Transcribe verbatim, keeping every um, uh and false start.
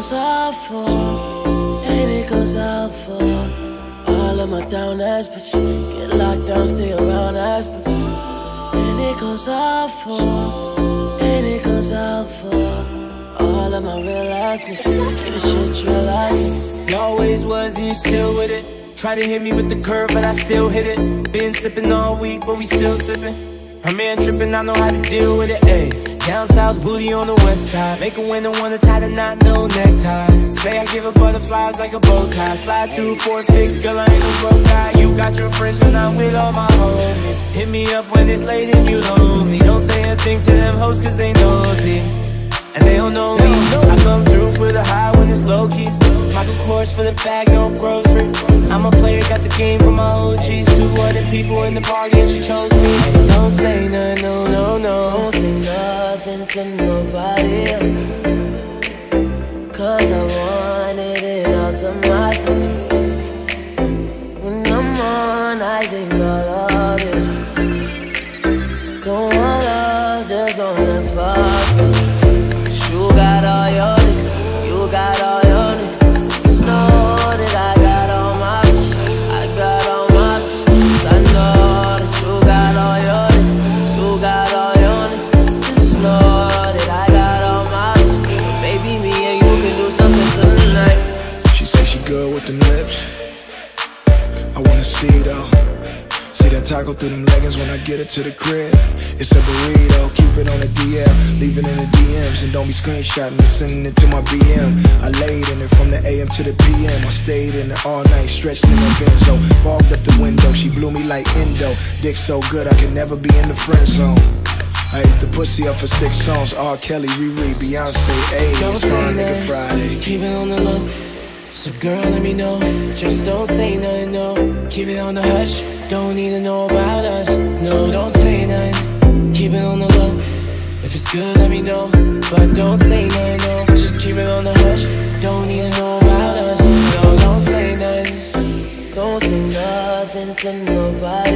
'cause I fall, baby, 'cause I fall. All of my down ass bitch, get locked down, stay around ass bitch. Baby, 'cause I fall, baby, 'cause I fall. All of my real ass bitch, get the shit real ass. Always was and you still with it. Try to hit me with the curve, but I still hit it. Been sipping all week, but we still sipping. Her man trippin', I know how to deal with it, ayy. Down south, booty on the west side. Make a winner wanna tie the knot, no necktie. Say I give her butterflies like a bow tie. Slide through four figs, girl, I ain't no broke guy. You got your friends and I'm with all my homies. Hit me up when it's late and you lonely. Don't say a thing to them hoes 'cause they nosy, and they don't know me. I come through for the high when it's low-key. Michael Kors for the bag, no grocery. I'm a player, got the game from my O Gs. Two other people in the party and she chose me. Don't say nothing, no, no, no. Don't say nothing to nobody else, 'cause I wanted it all to myself. When I'm on, I think about all this. Don't want love, just want to fuck. 'Cause you got all your licks, you got all your. Taco through them leggings when I get it to the crib. It's a burrito, keep it on the D L. Leave it in the D Ms and don't be screenshotting and sending it to my B M. I laid in it from the A M to the P M. I stayed in it all night, stretched in that benzo. Fogged up the window, she blew me like endo. Dick so good I could never be in the friend zone. I ate the pussy up for six songs. R. Kelly, Riri, Beyonce, A's. Don't say nigga Friday. Keep it on the low. So girl, let me know. Just don't say nothing, no. Keep it on the hush. Don't need to know about us. No, don't say nothing. Keep it on the low. If it's good, let me know. But don't say nothing, no. Just keep it on the hush. Don't need to know about us. No, don't say nothing. Don't say nothing to nobody.